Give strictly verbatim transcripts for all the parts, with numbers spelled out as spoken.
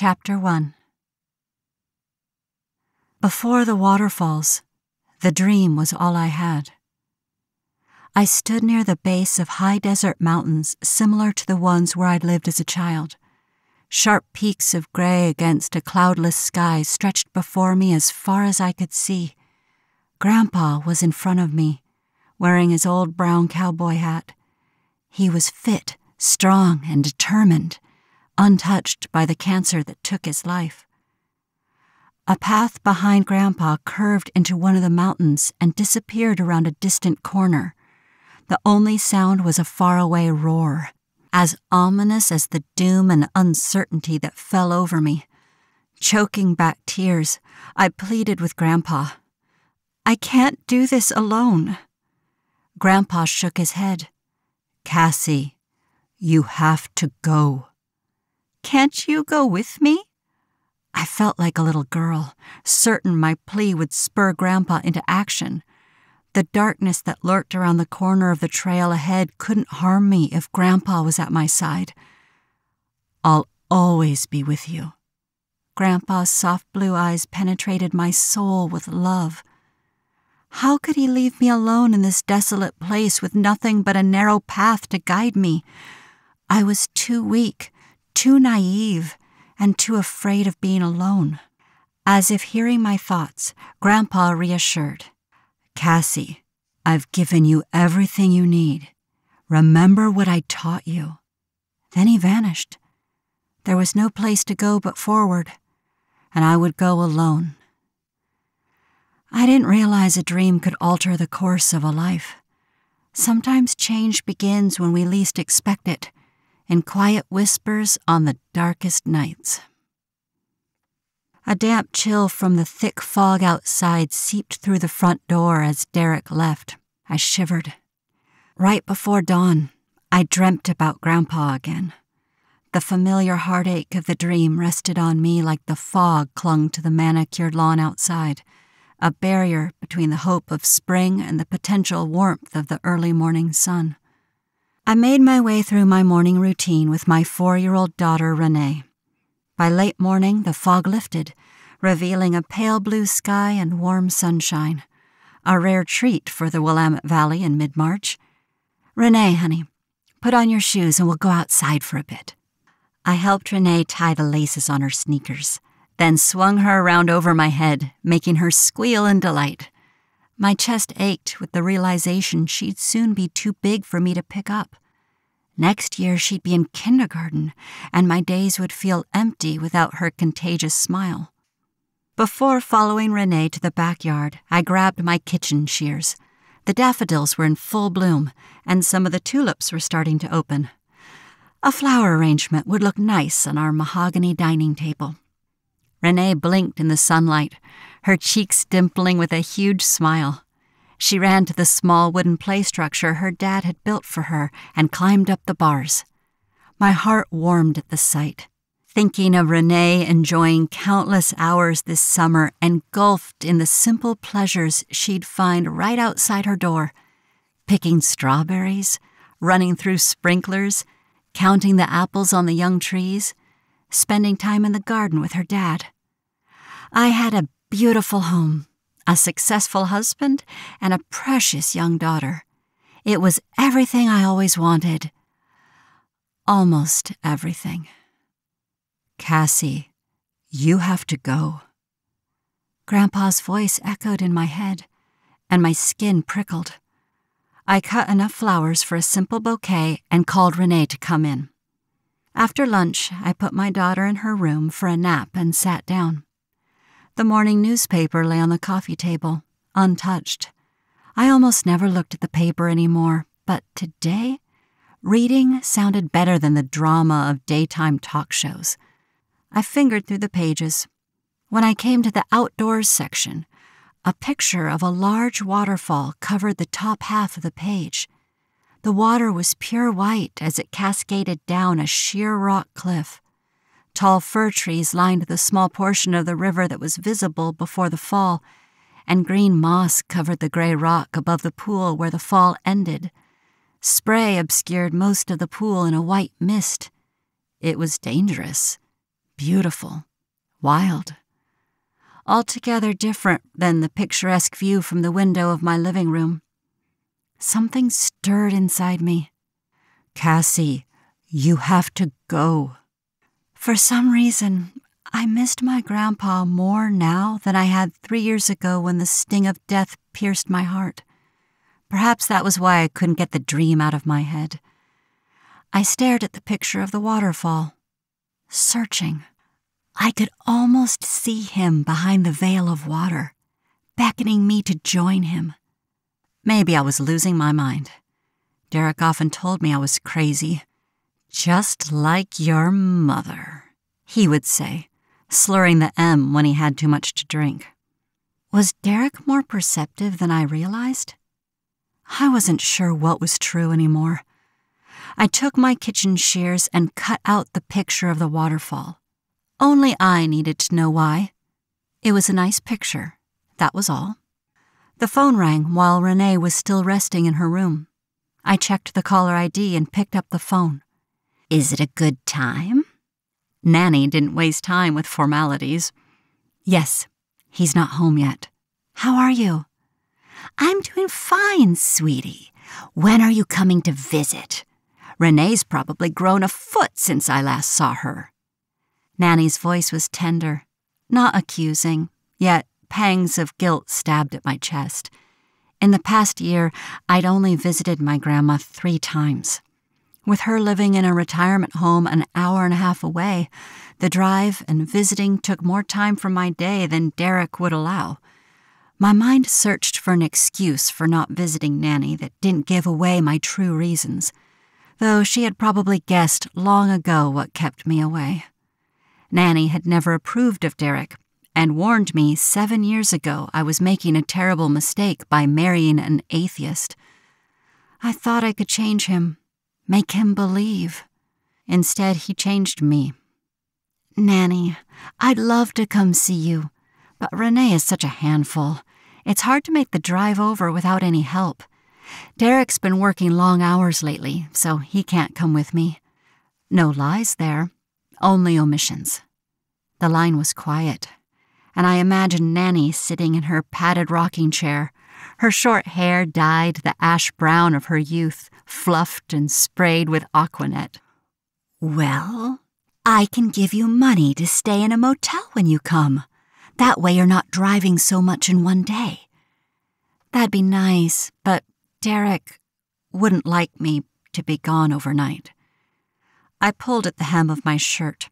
Chapter one Before the waterfalls, the dream was all I had. I stood near the base of high desert mountains similar to the ones where I'd lived as a child. Sharp peaks of gray against a cloudless sky stretched before me as far as I could see. Grandpa was in front of me, wearing his old brown cowboy hat. He was fit, strong, and determined, untouched by the cancer that took his life. A path behind Grandpa curved into one of the mountains and disappeared around a distant corner. The only sound was a faraway roar, as ominous as the doom and uncertainty that fell over me. Choking back tears, I pleaded with Grandpa. "I can't do this alone." Grandpa shook his head. "Cassie, you have to go." "Can't you go with me?" I felt like a little girl, certain my plea would spur Grandpa into action. The darkness that lurked around the corner of the trail ahead couldn't harm me if Grandpa was at my side. "I'll always be with you." Grandpa's soft blue eyes penetrated my soul with love. How could he leave me alone in this desolate place with nothing but a narrow path to guide me? I was too weak, too naive, and too afraid of being alone. As if hearing my thoughts, Grandpa reassured. "Cassie, I've given you everything you need. Remember what I taught you." Then he vanished. There was no place to go but forward, and I would go alone. I didn't realize a dream could alter the course of a life. Sometimes change begins when we least expect it, in quiet whispers on the darkest nights. A damp chill from the thick fog outside seeped through the front door as Derrick left. I shivered. Right before dawn, I dreamt about Grandpa again. The familiar heartache of the dream rested on me like the fog clung to the manicured lawn outside, a barrier between the hope of spring and the potential warmth of the early morning sun. I made my way through my morning routine with my four-year-old daughter, Renee. By late morning, the fog lifted, revealing a pale blue sky and warm sunshine, a rare treat for the Willamette Valley in mid-March. "Renee, honey, put on your shoes and we'll go outside for a bit." I helped Renee tie the laces on her sneakers, then swung her around over my head, making her squeal in delight. My chest ached with the realization she'd soon be too big for me to pick up. Next year she'd be in kindergarten, and my days would feel empty without her contagious smile. Before following Renee to the backyard, I grabbed my kitchen shears. The daffodils were in full bloom, and some of the tulips were starting to open. A flower arrangement would look nice on our mahogany dining table. Renee blinked in the sunlight, her cheeks dimpling with a huge smile. She ran to the small wooden play structure her dad had built for her and climbed up the bars. My heart warmed at the sight, thinking of Renee enjoying countless hours this summer engulfed in the simple pleasures she'd find right outside her door, picking strawberries, running through sprinklers, counting the apples on the young trees, spending time in the garden with her dad. I had a beautiful home, a successful husband, and a precious young daughter. It was everything I always wanted. Almost everything. "Cassie, you have to go." Grandpa's voice echoed in my head, and my skin prickled. I cut enough flowers for a simple bouquet and called Renee to come in. After lunch, I put my daughter in her room for a nap and sat down. The morning newspaper lay on the coffee table, untouched. I almost never looked at the paper anymore, but today, reading sounded better than the drama of daytime talk shows. I fingered through the pages. When I came to the outdoors section, a picture of a large waterfall covered the top half of the page. The water was pure white as it cascaded down a sheer rock cliff. Tall fir trees lined the small portion of the river that was visible before the fall, and green moss covered the gray rock above the pool where the fall ended. Spray obscured most of the pool in a white mist. It was dangerous, beautiful, wild, altogether different than the picturesque view from the window of my living room. Something stirred inside me. Cassie, you have to go. For some reason, I missed my grandpa more now than I had three years ago when the sting of death pierced my heart. Perhaps that was why I couldn't get the dream out of my head. I stared at the picture of the waterfall, searching. I could almost see him behind the veil of water, beckoning me to join him. Maybe I was losing my mind. Derrick often told me I was crazy. Just like your mother, he would say, slurring the M when he had too much to drink. Was Derrick more perceptive than I realized? I wasn't sure what was true anymore. I took my kitchen shears and cut out the picture of the waterfall. Only I needed to know why. It was a nice picture, that was all. The phone rang while Renee was still resting in her room. I checked the caller I D and picked up the phone. Is it a good time? Nanny didn't waste time with formalities. Yes, he's not home yet. How are you? I'm doing fine, sweetie. When are you coming to visit? Renee's probably grown a foot since I last saw her. Nanny's voice was tender, not accusing, yet pangs of guilt stabbed at my chest. In the past year, I'd only visited my grandma three times. With her living in a retirement home an hour and a half away, the drive and visiting took more time from my day than Derrick would allow. My mind searched for an excuse for not visiting Nanny that didn't give away my true reasons, though she had probably guessed long ago what kept me away. Nanny had never approved of Derrick, and warned me seven years ago I was making a terrible mistake by marrying an atheist. I thought I could change him, make him believe. Instead, he changed me. Nanny, I'd love to come see you, but Renee is such a handful. It's hard to make the drive over without any help. Derrick's been working long hours lately, so he can't come with me. No lies there, only omissions. The line was quiet, and I imagined Nanny sitting in her padded rocking chair, her short hair dyed the ash brown of her youth, fluffed and sprayed with Aquanet. Well, I can give you money to stay in a motel when you come. That way you're not driving so much in one day. That'd be nice, but Derrick wouldn't like me to be gone overnight. I pulled at the hem of my shirt.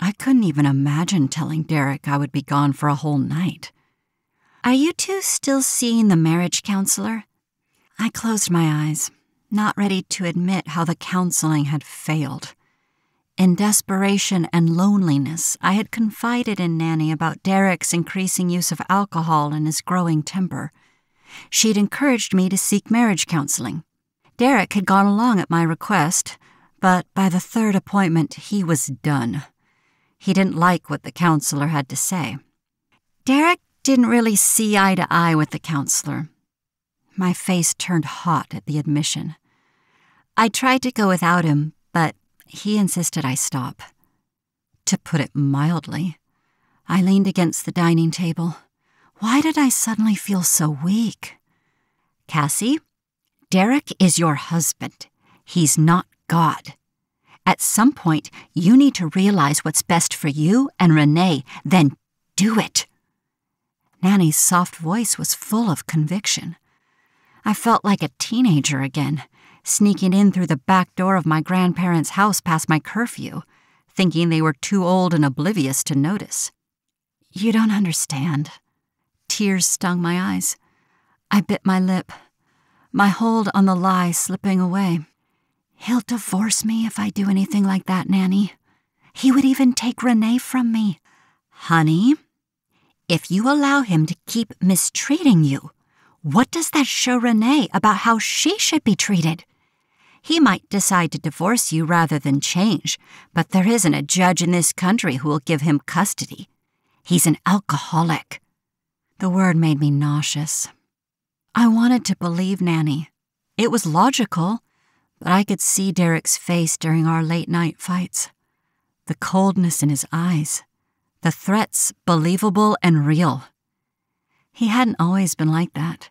I couldn't even imagine telling Derrick I would be gone for a whole night. Are you two still seeing the marriage counselor? I closed my eyes, not ready to admit how the counseling had failed. In desperation and loneliness, I had confided in Nanny about Derrick's increasing use of alcohol and his growing temper. She'd encouraged me to seek marriage counseling. Derrick had gone along at my request, but by the third appointment, he was done. He didn't like what the counselor had to say. Derrick didn't really see eye to eye with the counselor. My face turned hot at the admission. I tried to go without him, but he insisted I stop. To put it mildly, I leaned against the dining table. Why did I suddenly feel so weak? Cassie, Derrick is your husband. He's not God. At some point, you need to realize what's best for you and Renee, then do it. Nanny's soft voice was full of conviction. I felt like a teenager again, sneaking in through the back door of my grandparents' house past my curfew, thinking they were too old and oblivious to notice. You don't understand. Tears stung my eyes. I bit my lip, my hold on the lie slipping away. He'll divorce me if I do anything like that, Nanny. He would even take Renee from me. Honey, if you allow him to keep mistreating you, what does that show Renee about how she should be treated? He might decide to divorce you rather than change, but there isn't a judge in this country who will give him custody. He's an alcoholic. The word made me nauseous. I wanted to believe Nanny. It was logical. But I could see Derrick's face during our late-night fights. the coldness in his eyes, the threats believable and real. He hadn't always been like that.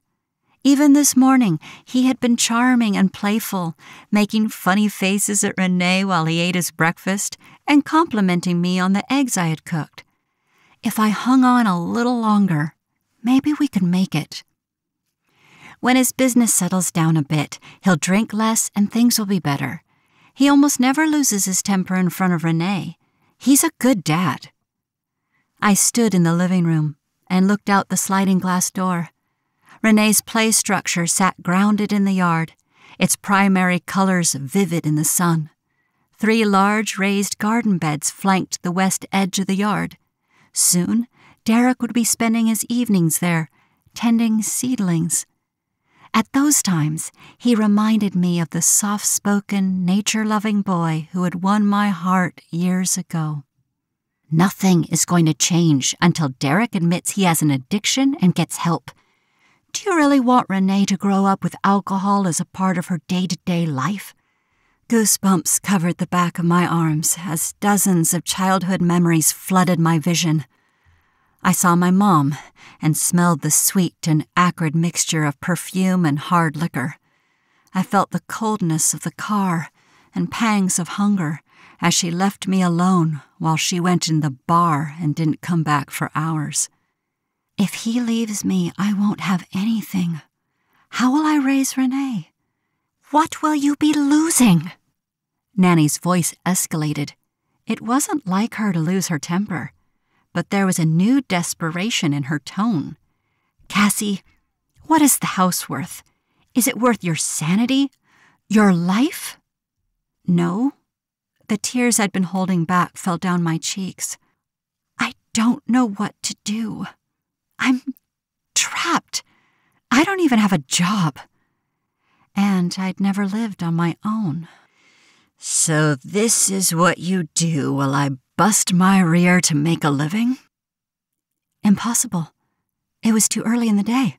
Even this morning, he had been charming and playful, making funny faces at Renee while he ate his breakfast and complimenting me on the eggs I had cooked. If I hung on a little longer, maybe we could make it. When his business settles down a bit, he'll drink less and things will be better. He almost never loses his temper in front of Renee. He's a good dad. I stood in the living room and looked out the sliding glass door. Renee's play structure sat grounded in the yard, its primary colors vivid in the sun. Three large raised garden beds flanked the west edge of the yard. Soon, Derrick would be spending his evenings there, tending seedlings. At those times, he reminded me of the soft-spoken, nature-loving boy who had won my heart years ago. Nothing is going to change until Derrick admits he has an addiction and gets help. Do you really want Renee to grow up with alcohol as a part of her day-to-day life? Goosebumps covered the back of my arms as dozens of childhood memories flooded my vision. I saw my mom and smelled the sweet and acrid mixture of perfume and hard liquor. I felt the coldness of the car and pangs of hunger as she left me alone while she went in the bar and didn't come back for hours. If he leaves me, I won't have anything. How will I raise Renee? What will you be losing? Nanny's voice escalated. It wasn't like her to lose her temper, but there was a new desperation in her tone. Cassie, what is the house worth? Is it worth your sanity? Your life? No. The tears I'd been holding back fell down my cheeks. I don't know what to do. I'm trapped. I don't even have a job. And I'd never lived on my own. So this is what you do while I bust my rear to make a living? Impossible. It was too early in the day.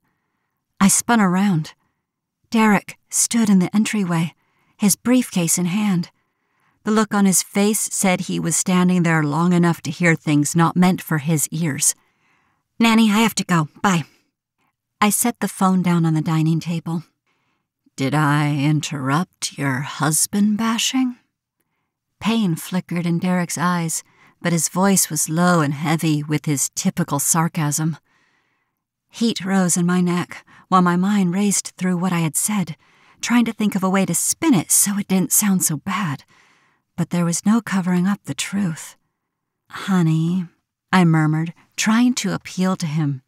I spun around. Derrick stood in the entryway, his briefcase in hand. The look on his face said he was standing there long enough to hear things not meant for his ears. Nanny, I have to go. Bye. I set the phone down on the dining table. Did I interrupt your husband bashing? Pain flickered in Derrick's eyes, but his voice was low and heavy with his typical sarcasm. Heat rose in my neck while my mind raced through what I had said, trying to think of a way to spin it so it didn't sound so bad. But there was no covering up the truth. Honey, I murmured, trying to appeal to him.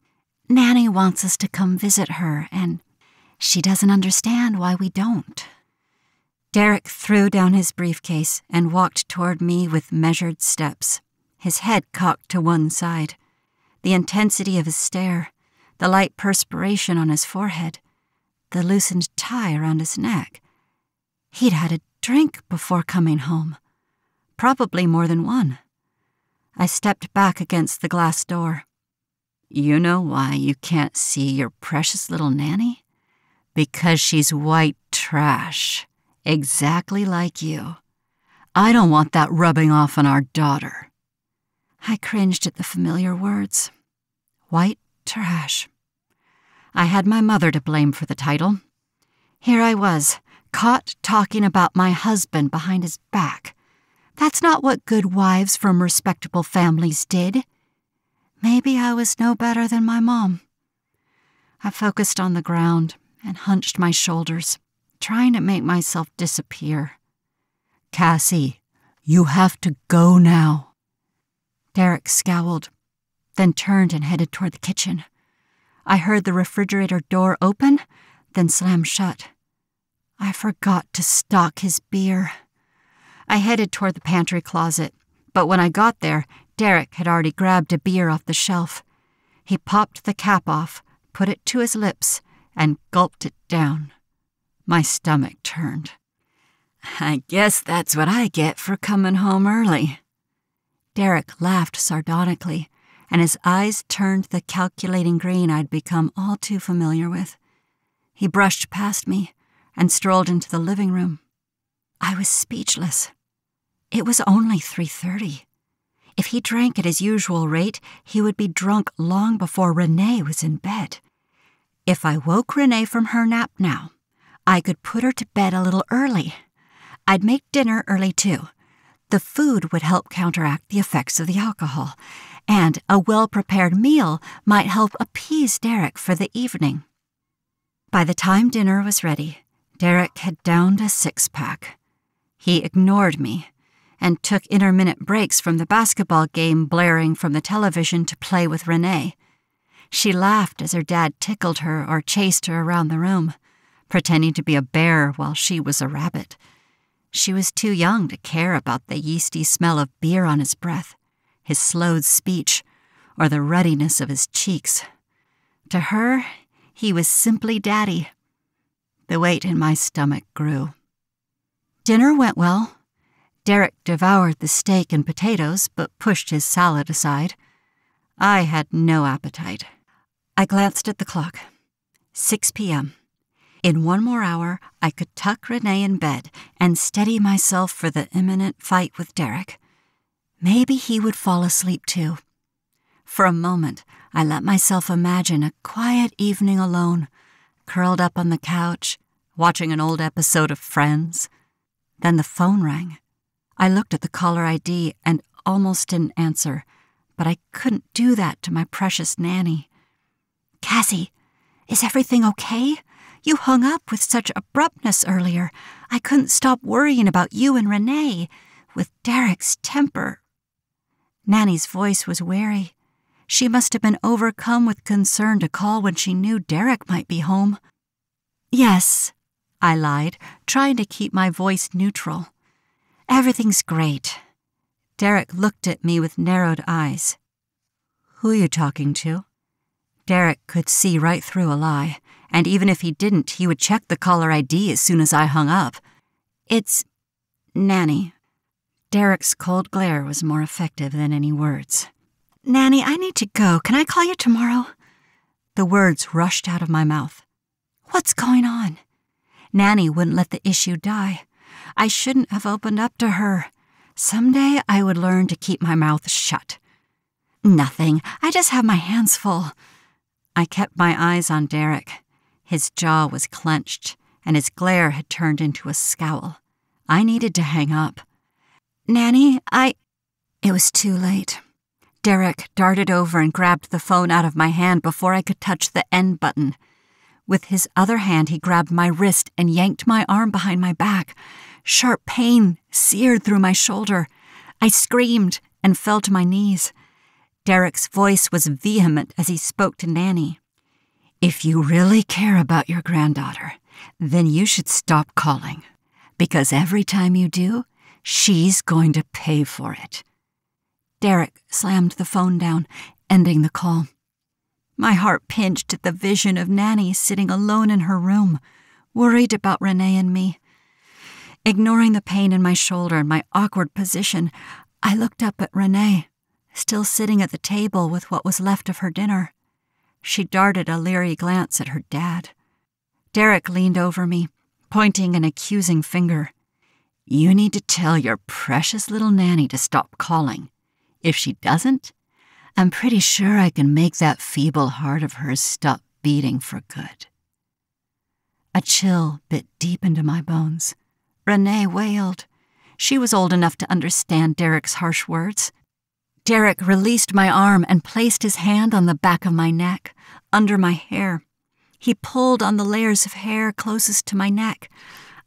Nanny wants us to come visit her, and she doesn't understand why we don't. Derrick threw down his briefcase and walked toward me with measured steps, his head cocked to one side. The intensity of his stare, the light perspiration on his forehead, the loosened tie around his neck. He'd had a drink before coming home, probably more than one. I stepped back against the glass door. You know why you can't see your precious little Nanny? Because she's white trash, exactly like you. I don't want that rubbing off on our daughter. I cringed at the familiar words. White trash. I had my mother to blame for the title. Here I was, caught talking about my husband behind his back. That's not what good wives from respectable families did. Maybe I was no better than my mom. I focused on the ground and hunched my shoulders, trying to make myself disappear. Cassie, you have to go now. Derrick scowled, then turned and headed toward the kitchen. I heard the refrigerator door open, then slam shut. I forgot to stock his beer. I headed toward the pantry closet, but when I got there, Derrick had already grabbed a beer off the shelf. He popped the cap off, put it to his lips, and gulped it down. My stomach turned. I guess that's what I get for coming home early. Derrick laughed sardonically, and his eyes turned the calculating green I'd become all too familiar with. He brushed past me and strolled into the living room. I was speechless. It was only three thirty. If he drank at his usual rate, he would be drunk long before Renee was in bed. If I woke Renee from her nap now, I could put her to bed a little early. I'd make dinner early, too. The food would help counteract the effects of the alcohol, and a well-prepared meal might help appease Derrick for the evening. By the time dinner was ready, Derrick had downed a six-pack. He ignored me and took intermittent breaks from the basketball game blaring from the television to play with Renee. She laughed as her dad tickled her or chased her around the room, pretending to be a bear while she was a rabbit. She was too young to care about the yeasty smell of beer on his breath, his slowed speech, or the ruddiness of his cheeks. To her, he was simply Daddy. The weight in my stomach grew. Dinner went well. Derrick devoured the steak and potatoes, but pushed his salad aside. I had no appetite. I glanced at the clock. six p m In one more hour, I could tuck Renee in bed and steady myself for the imminent fight with Derrick. Maybe he would fall asleep too. For a moment, I let myself imagine a quiet evening alone, curled up on the couch, watching an old episode of Friends. Then the phone rang. I looked at the caller I D and almost didn't answer, but I couldn't do that to my precious nanny. "Cassie, is everything okay? You hung up with such abruptness earlier. I couldn't stop worrying about you and Renee, with Derrick's temper." Nanny's voice was wary. She must have been overcome with concern to call when she knew Derrick might be home. "Yes," I lied, trying to keep my voice neutral. "Everything's great." Derrick looked at me with narrowed eyes. "Who are you talking to?" Derrick could see right through a lie, and even if he didn't, he would check the caller I D as soon as I hung up. "It's Nanny." Derrick's cold glare was more effective than any words. "Nanny, I need to go. Can I call you tomorrow?" The words rushed out of my mouth. What's going on? Nanny wouldn't let the issue die. I shouldn't have opened up to her. Someday I would learn to keep my mouth shut. "Nothing. I just have my hands full." I kept my eyes on Derrick. His jaw was clenched, and his glare had turned into a scowl. I needed to hang up. "Nanny, I—" It was too late. Derrick darted over and grabbed the phone out of my hand before I could touch the end button. With his other hand, he grabbed my wrist and yanked my arm behind my back. Sharp pain seared through my shoulder. I screamed and fell to my knees. Derrick's voice was vehement as he spoke to Nanny. "If you really care about your granddaughter, then you should stop calling, because every time you do, she's going to pay for it." Derrick slammed the phone down, ending the call. My heart pinched at the vision of Nanny sitting alone in her room, worried about Renee and me. Ignoring the pain in my shoulder and my awkward position, I looked up at Renee, still sitting at the table with what was left of her dinner. She darted a leery glance at her dad. Derrick leaned over me, pointing an accusing finger. "You need to tell your precious little Nanny to stop calling. If she doesn't, I'm pretty sure I can make that feeble heart of hers stop beating for good." A chill bit deep into my bones. Renee wailed. She was old enough to understand Derrick's harsh words. Derrick released my arm and placed his hand on the back of my neck, under my hair. He pulled on the layers of hair closest to my neck.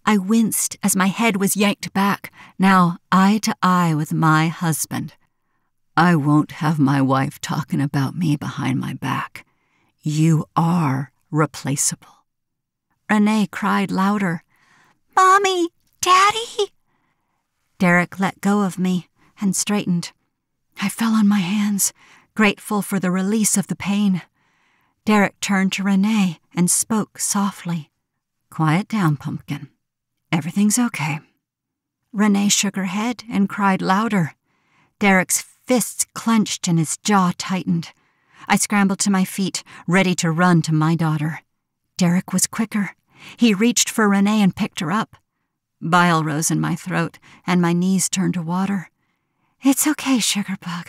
I winced as my head was yanked back, now eye to eye with my husband. "I won't have my wife talking about me behind my back. You are replaceable." Renee cried louder. "Mommy! Daddy!" Derrick let go of me and straightened. I fell on my hands, grateful for the release of the pain. Derrick turned to Renee and spoke softly. "Quiet down, pumpkin. Everything's okay." Renee shook her head and cried louder. Derrick's fists clenched and his jaw tightened. I scrambled to my feet, ready to run to my daughter. Derrick was quicker. He reached for Renee and picked her up. Bile rose in my throat, and my knees turned to water. "It's okay, Sugarbug."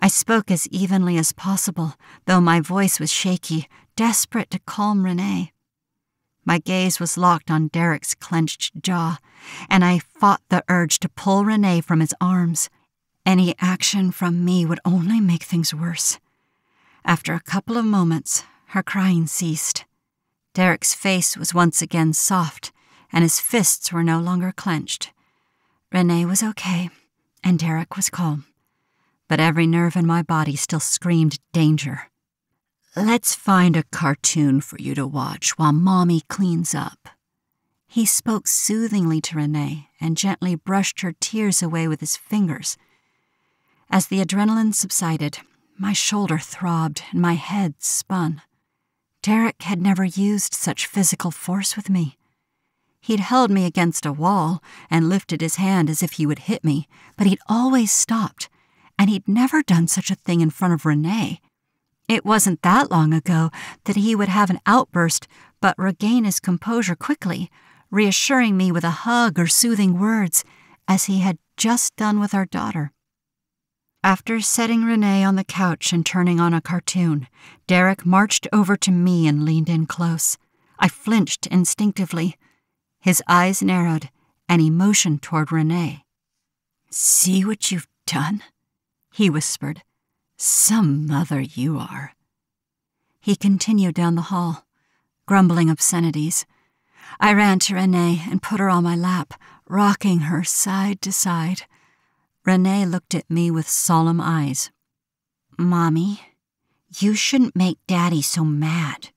I spoke as evenly as possible, though my voice was shaky, desperate to calm Renee. My gaze was locked on Derrick's clenched jaw, and I fought the urge to pull Renee from his arms. Any action from me would only make things worse. After a couple of moments, her crying ceased. Derrick's face was once again soft, and his fists were no longer clenched. Renee was okay, and Derrick was calm. But every nerve in my body still screamed danger. "Let's find a cartoon for you to watch while Mommy cleans up." He spoke soothingly to Renee and gently brushed her tears away with his fingers. As the adrenaline subsided, my shoulder throbbed and my head spun. Derrick had never used such physical force with me. He'd held me against a wall and lifted his hand as if he would hit me, but he'd always stopped. And he'd never done such a thing in front of Renee. It wasn't that long ago that he would have an outburst but regain his composure quickly, reassuring me with a hug or soothing words, as he had just done with our daughter. After setting Renee on the couch and turning on a cartoon, Derrick marched over to me and leaned in close. I flinched instinctively. His eyes narrowed, and he motioned toward Renee. "See what you've done?" he whispered. "Some mother you are." He continued down the hall, grumbling obscenities. I ran to Renee and put her on my lap, rocking her side to side. Renee looked at me with solemn eyes. "Mommy, you shouldn't make Daddy so mad."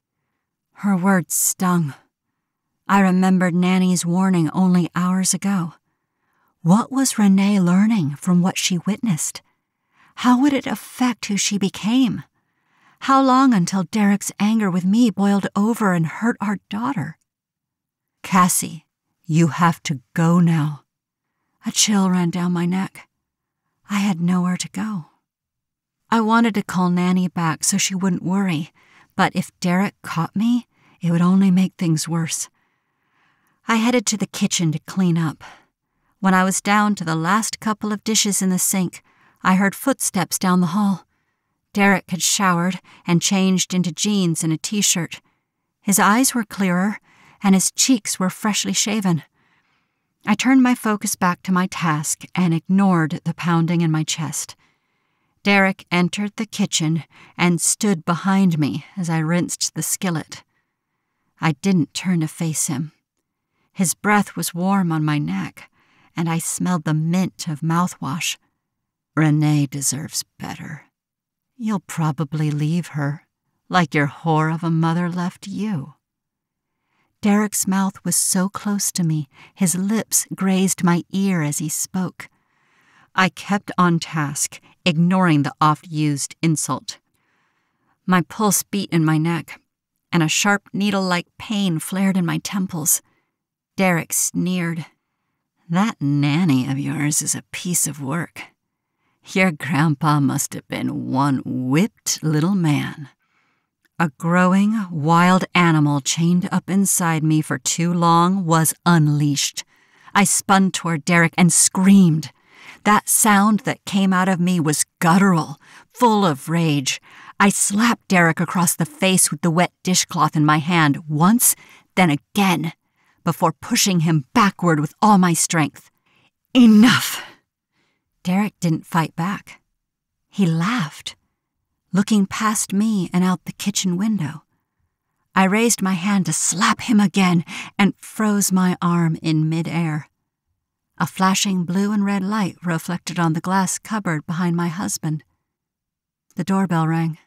Her words stung. I remembered Nanny's warning only hours ago. What was Renee learning from what she witnessed? How would it affect who she became? How long until Derrick's anger with me boiled over and hurt our daughter? "Cassie, you have to go now." A chill ran down my neck. I had nowhere to go. I wanted to call Nanny back so she wouldn't worry, but if Derrick caught me, it would only make things worse. I headed to the kitchen to clean up. When I was down to the last couple of dishes in the sink, I heard footsteps down the hall. Derrick had showered and changed into jeans and a t-shirt. His eyes were clearer, and his cheeks were freshly shaven. I turned my focus back to my task and ignored the pounding in my chest. Derrick entered the kitchen and stood behind me as I rinsed the skillet. I didn't turn to face him. His breath was warm on my neck, and I smelled the mint of mouthwash. "Renee deserves better. You'll probably leave her, like your whore of a mother left you." Derrick's mouth was so close to me, his lips grazed my ear as he spoke. I kept on task, ignoring the oft-used insult. My pulse beat in my neck, and a sharp needle-like pain flared in my temples. Derrick sneered. "That nanny of yours is a piece of work. Your grandpa must have been one whipped little man." A growing, wild animal chained up inside me for too long was unleashed. I spun toward Derrick and screamed. That sound that came out of me was guttural, full of rage. I slapped Derrick across the face with the wet dishcloth in my hand once, then again, before pushing him backward with all my strength. "Enough!" Derrick didn't fight back. He laughed, looking past me and out the kitchen window. I raised my hand to slap him again and froze my arm in midair. A flashing blue and red light reflected on the glass cupboard behind my husband. The doorbell rang.